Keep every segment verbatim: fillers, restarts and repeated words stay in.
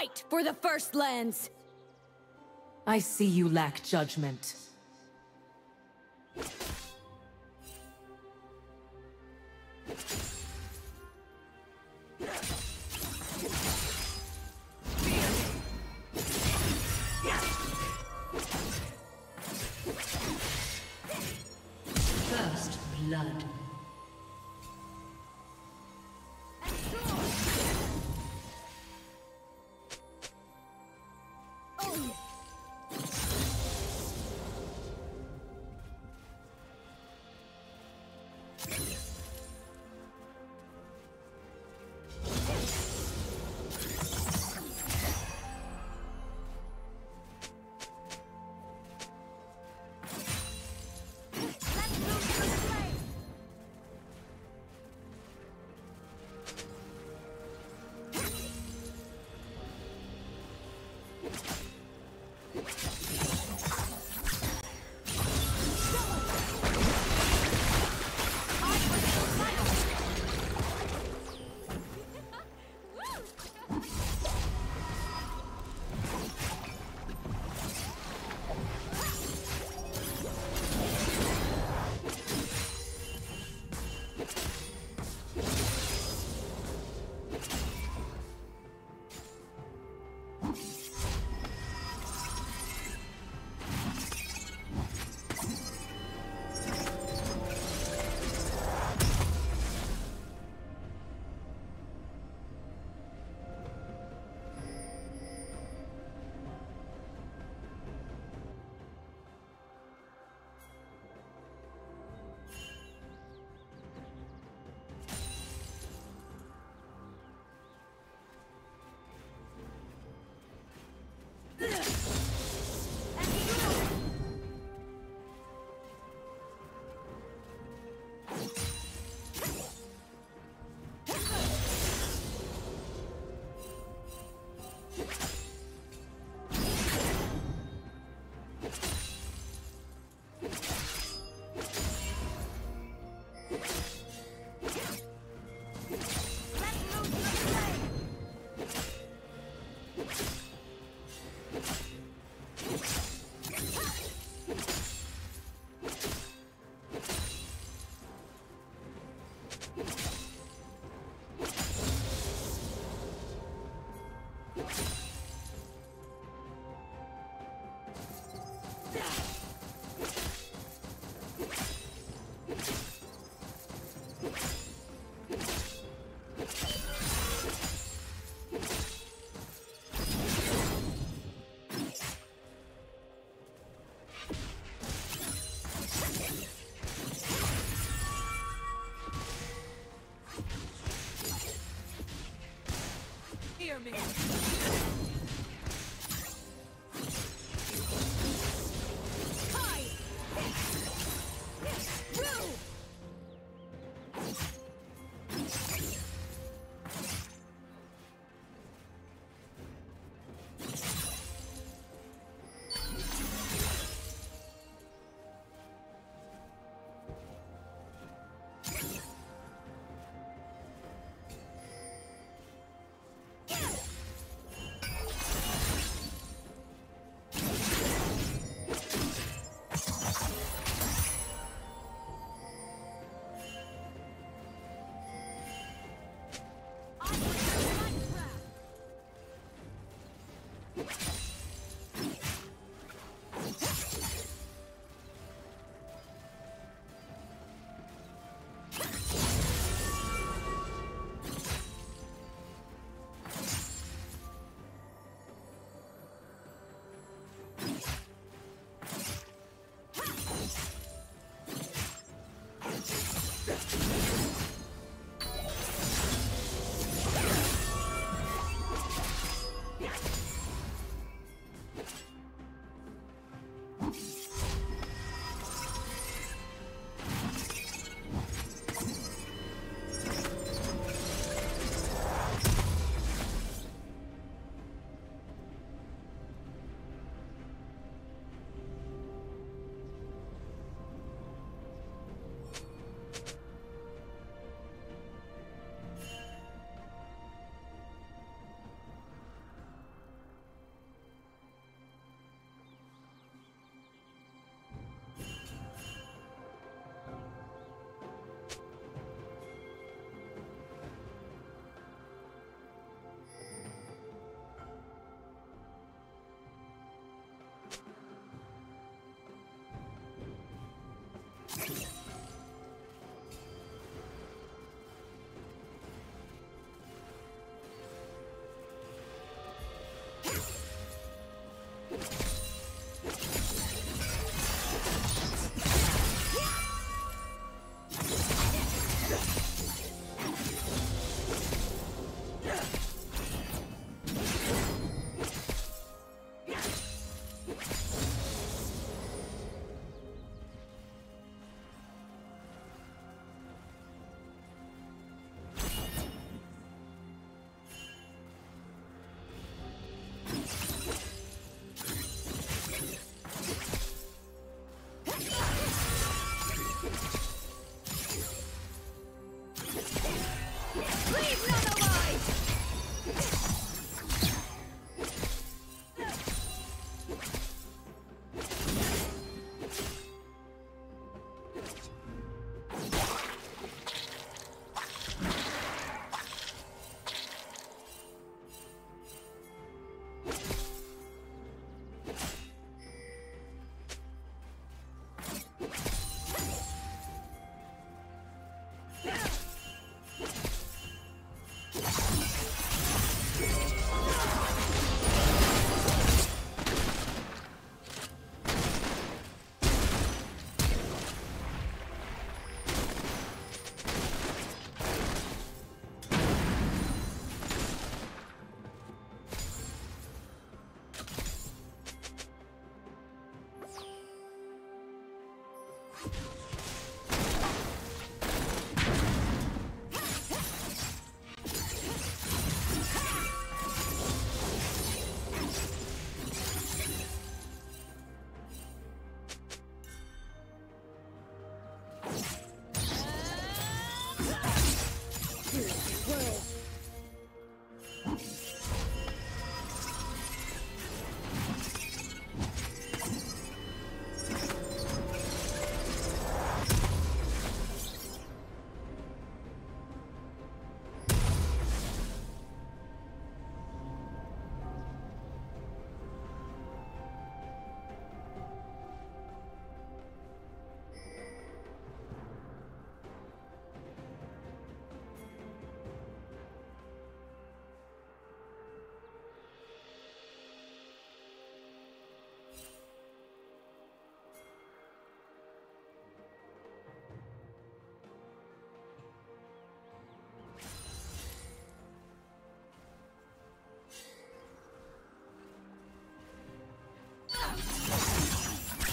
Fight for the First Lands! I see you lack judgment. First blood. Me.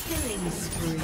Killing spree.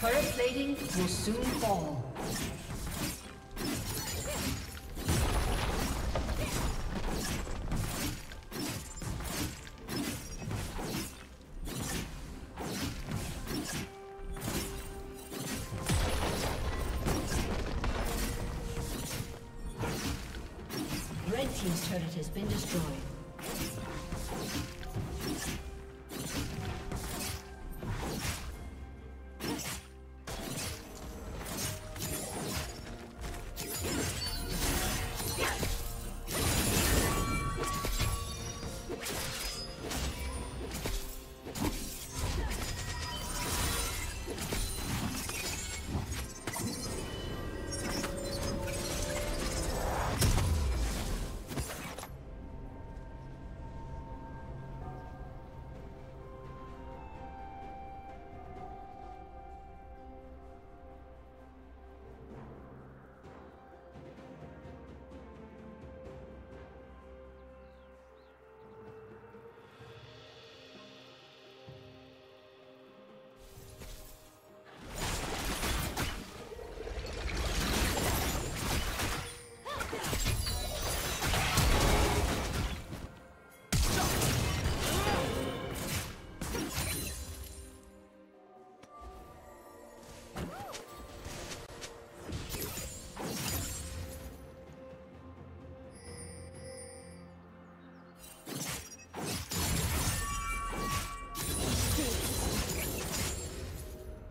Turret plating will soon fall. team's turret has been destroyed.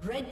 Red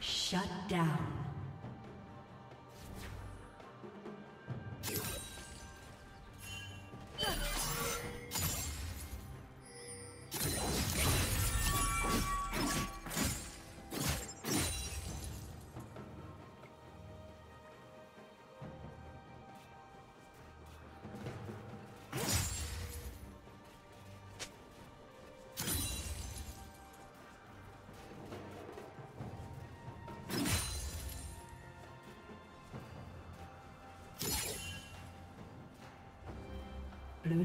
Shut down. Blue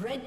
Red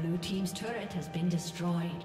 Blue team's turret has been destroyed.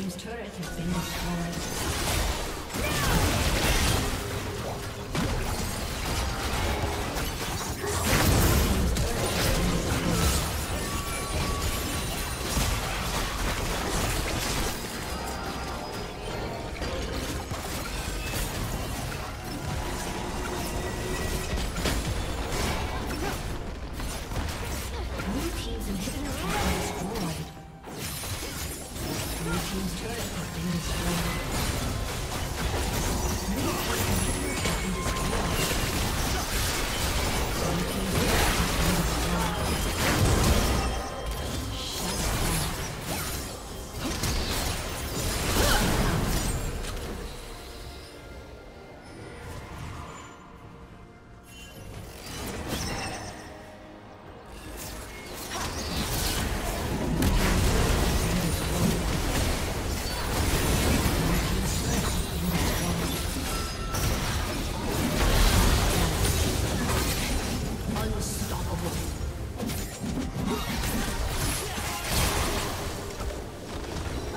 This turret has been destroyed.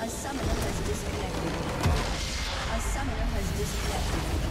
A summoner has disconnected. A summoner has disconnected.